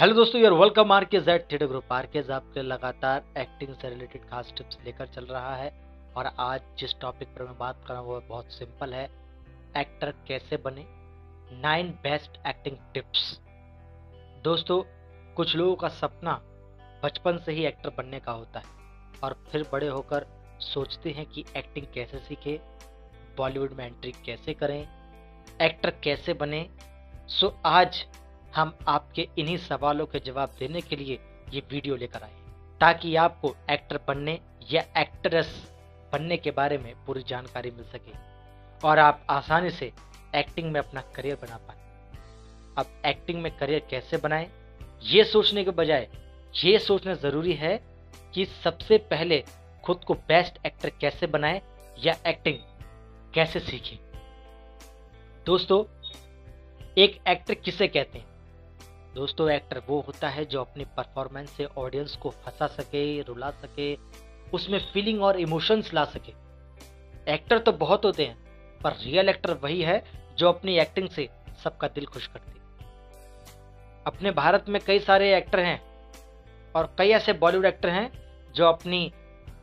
Hello दोस्तों यार, welcome RK's theatre group. RK's आपके लगातार एक्टिंग से रिलेटेड खास टिप्स लेकर चल रहा है और आज जिस टॉपिक पर मैं बात कर रहा हूँ वो बहुत सिंपल है, एक्टर कैसे बने, 9 बेस्ट एक्टिंग टिप्स। दोस्तों कुछ लोगों का सपना बचपन से ही एक्टर बनने का होता है और फिर बड़े होकर सोचते हैं कि एक्टिंग कैसे सीखें, बॉलीवुड में एंट्री कैसे करें, एक्टर कैसे बने। सो आज हम आपके इन्हीं सवालों के जवाब देने के लिए ये वीडियो लेकर आए ताकि आपको एक्टर बनने या एक्ट्रेस बनने के बारे में पूरी जानकारी मिल सके और आप आसानी से एक्टिंग में अपना करियर बना पाए। अब एक्टिंग में करियर कैसे बनाएं ये सोचने के बजाय ये सोचना ज़रूरी है कि सबसे पहले खुद को बेस्ट एक्टर कैसे बनाएं या एक्टिंग कैसे सीखें। दोस्तों एक एक्टर किसे कहते हैं? दोस्तों एक्टर वो होता है जो अपनी परफॉर्मेंस से ऑडियंस को हंसा सके, रुला सके, उसमें फीलिंग और इमोशंस ला सके। एक्टर तो बहुत होते हैं पर रियल एक्टर वही है जो अपनी एक्टिंग से सबका दिल खुश करते हैं। अपने भारत में कई सारे एक्टर हैं और कई ऐसे बॉलीवुड एक्टर हैं जो अपनी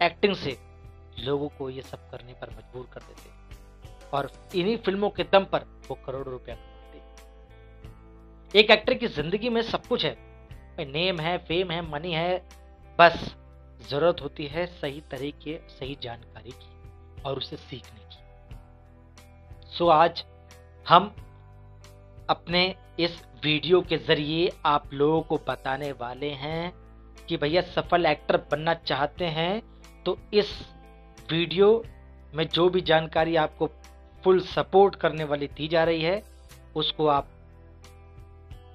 एक्टिंग से लोगों को ये सब करने पर मजबूर कर देते हैं और इन्हीं फिल्मों के दम पर वो करोड़ों रुपया कमाते हैं। एक एक्टर की जिंदगी में सब कुछ है, नेम है, फेम है, मनी है, बस जरूरत होती है सही तरीके, सही जानकारी की और उसे सीखने की। सो आज हम अपने इस वीडियो के जरिए आप लोगों को बताने वाले हैं कि भैया सफल एक्टर बनना चाहते हैं तो इस वीडियो में जो भी जानकारी आपको फुल सपोर्ट करने वाली दी जा रही है उसको आप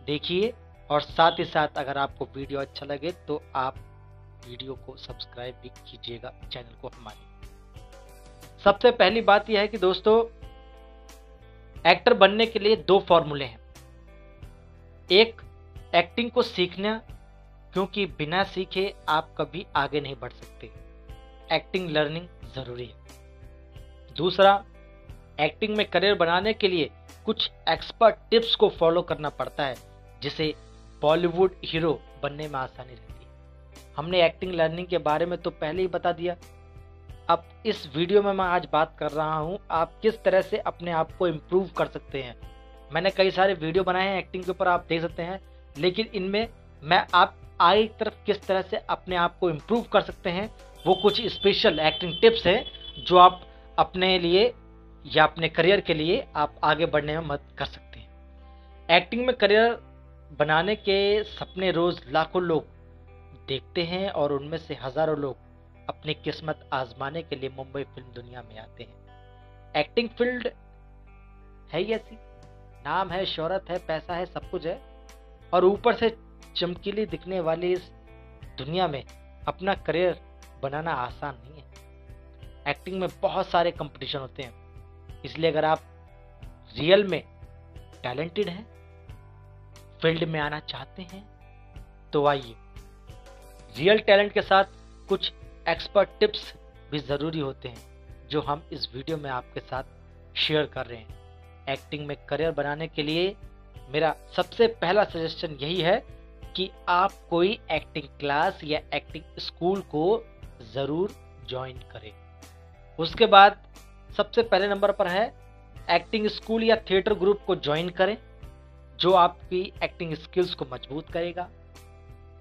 देखिए और साथ ही साथ अगर आपको वीडियो अच्छा लगे तो आप वीडियो को सब्सक्राइब भी कीजिएगा चैनल को हमारे। सबसे पहली बात यह है कि दोस्तों एक्टर बनने के लिए 2 फॉर्मूले हैं। एक, एक्टिंग को सीखना, क्योंकि बिना सीखे आप कभी आगे नहीं बढ़ सकते, एक्टिंग लर्निंग जरूरी है। दूसरा, एक्टिंग में करियर बनाने के लिए कुछ एक्सपर्ट टिप्स को फॉलो करना पड़ता है जिसे बॉलीवुड हीरो बनने में आसानी रहती है। हमने एक्टिंग लर्निंग के बारे में तो पहले ही बता दिया, अब इस वीडियो में मैं आज बात कर रहा हूँ आप किस तरह से अपने आप को इम्प्रूव कर सकते हैं। मैंने कई सारे वीडियो बनाए हैं एक्टिंग के ऊपर, आप देख सकते हैं, लेकिन इनमें मैं आप आगे की तरफ किस तरह से अपने आप को इम्प्रूव कर सकते हैं वो कुछ स्पेशल एक्टिंग टिप्स हैं जो आप अपने लिए या अपने करियर के लिए आप आगे बढ़ने में मदद कर सकते हैं। एक्टिंग में करियर बनाने के सपने रोज़ लाखों लोग देखते हैं और उनमें से हज़ारों लोग अपनी किस्मत आजमाने के लिए मुंबई फिल्म दुनिया में आते हैं। एक्टिंग फील्ड है ही ऐसी, नाम है, शोहरत है, पैसा है, सब कुछ है और ऊपर से चमकीली दिखने वाली इस दुनिया में अपना करियर बनाना आसान नहीं है। एक्टिंग में बहुत सारे कंपटीशन होते हैं, इसलिए अगर आप रियल में टैलेंटेड हैं, फील्ड में आना चाहते हैं तो आइए। रियल टैलेंट के साथ कुछ एक्सपर्ट टिप्स भी ज़रूरी होते हैं जो हम इस वीडियो में आपके साथ शेयर कर रहे हैं। एक्टिंग में करियर बनाने के लिए मेरा सबसे पहला सजेशन यही है कि आप कोई एक्टिंग क्लास या एक्टिंग स्कूल को ज़रूर ज्वाइन करें। उसके बाद सबसे पहले नंबर पर है एक्टिंग स्कूल या थिएटर ग्रुप को ज्वाइन करें जो आपकी एक्टिंग स्किल्स को मजबूत करेगा।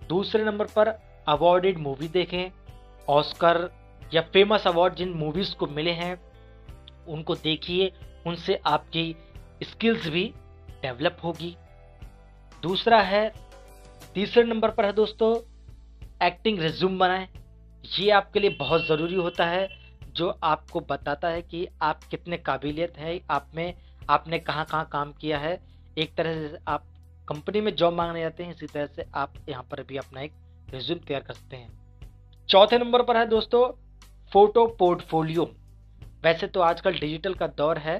दूसरे नंबर पर अवॉर्डेड मूवी देखें, ऑस्कर या फेमस अवार्ड जिन मूवीज़ को मिले हैं उनको देखिए, उनसे आपकी स्किल्स भी डेवलप होगी। दूसरा है, तीसरे नंबर पर है दोस्तों एक्टिंग रिज्यूम बनाएं, ये आपके लिए बहुत ज़रूरी होता है जो आपको बताता है कि आप कितने काबिलियत हैं, आप में आपने कहां काम किया है। एक तरह से आप कंपनी में जॉब मांगने जाते हैं, इसी तरह से आप यहां पर भी अपना एक रिज्यूम तैयार कर सकते हैं। चौथे नंबर पर है दोस्तों फोटो पोर्टफोलियो। वैसे तो आजकल डिजिटल का दौर है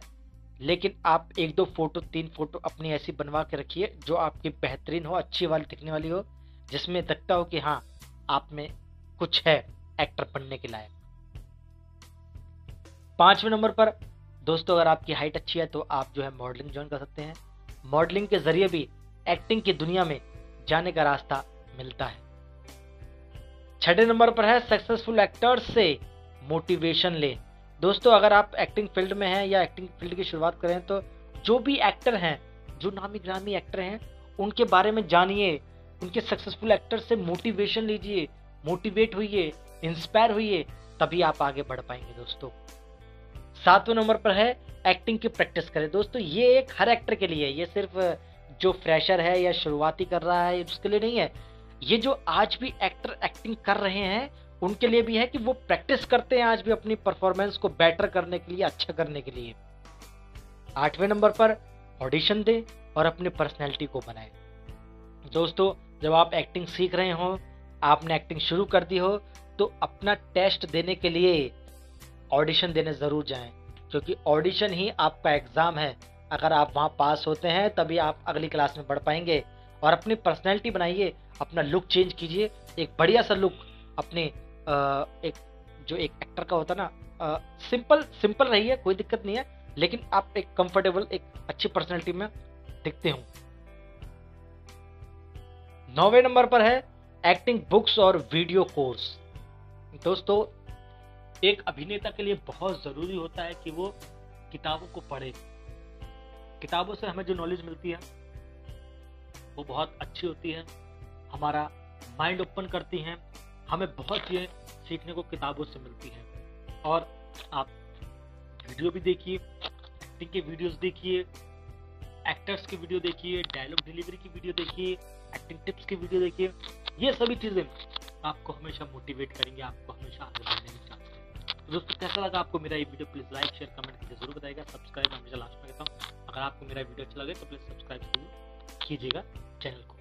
लेकिन आप 1-2 फोटो 3 फोटो अपनी ऐसी बनवा के रखिए जो आपकी बेहतरीन हो, अच्छी वाली दिखने वाली हो, जिसमें दिखता हो कि हाँ आप में कुछ है एक्टर बनने के लायक। 5वें नंबर पर दोस्तों अगर आपकी हाइट अच्छी है तो आप जो है मॉडलिंग ज्वाइन कर सकते हैं। मॉडलिंग के जरिए भी एक्टिंग की दुनिया में जाने का रास्ता मिलता है। छठे नंबर पर है सक्सेसफुल एक्टर्स से मोटिवेशन लें। दोस्तों, अगर आप एक्टिंग फील्ड में हैं या एक्टिंग फील्ड की शुरुआत करें तो जो भी एक्टर हैं, जो नामी ग्रामी एक्टर हैं, उनके बारे में जानिए, उनके सक्सेसफुल एक्टर्स से मोटिवेशन लीजिए, मोटिवेट होइए, इंस्पायर होइए, तभी आप आगे बढ़ पाएंगे। दोस्तों, सातवें नंबर पर है एक्टिंग की प्रैक्टिस करें। दोस्तों, ये एक हर एक्टर के लिए है, ये सिर्फ जो फ्रेशर है या शुरुआती कर रहा है उसके लिए नहीं है, ये जो आज भी एक्टर एक्टिंग कर रहे हैं उनके लिए भी है कि वो प्रैक्टिस करते हैं आज भी अपनी परफॉर्मेंस को बेटर करने के लिए, अच्छा करने के लिए। आठवें नंबर पर ऑडिशन दें और अपनी पर्सनैलिटी को बनाएं। दोस्तों, जब आप एक्टिंग सीख रहे हो, आपने एक्टिंग शुरू कर दी हो, तो अपना टेस्ट देने के लिए ऑडिशन देने ज़रूर जाएं, क्योंकि ऑडिशन ही आपका एग्ज़ाम है। अगर आप वहाँ पास होते हैं तभी आप अगली क्लास में बढ़ पाएंगे। और अपनी पर्सनैलिटी बनाइए, अपना लुक चेंज कीजिए, एक बढ़िया सा लुक अपने एक जो एक एक्टर का होता ना, सिंपल रहिए, कोई दिक्कत नहीं है, लेकिन आप एक कंफर्टेबल, एक अच्छी पर्सनैलिटी में दिखते हो। 9वें नंबर पर है एक्टिंग बुक्स और वीडियो कोर्स। दोस्तों, एक अभिनेता के लिए बहुत ज़रूरी होता है कि वो किताबों को पढ़े। किताबों से हमें जो नॉलेज मिलती है वो बहुत अच्छी होती है, हमारा माइंड ओपन करती हैं, हमें बहुत चीज़ें सीखने को किताबों से मिलती हैं। और आप वीडियो भी देखिए, एक्टिंग के वीडियोस देखिए, एक्टर्स की वीडियो देखिए, डायलॉग डिलीवरी की वीडियो देखिए, एक्टिंग टिप्स की वीडियो देखिए, ये सभी चीज़ें आपको हमेशा मोटिवेट करेंगे, आपको हमेशा आगे बढ़ने की चाहते हैं। तो दोस्तों, कैसा लगा आपको मेरा ये video? Please like, share, comment करके जरूर बताइएगा। सब्सक्राइब हमेशा लास्ट में करता हूँ। अगर आपको मेरा वीडियो अच्छा लगे तो प्लीज़ सब्सक्राइब जरूर कीजिएगा चैनल को।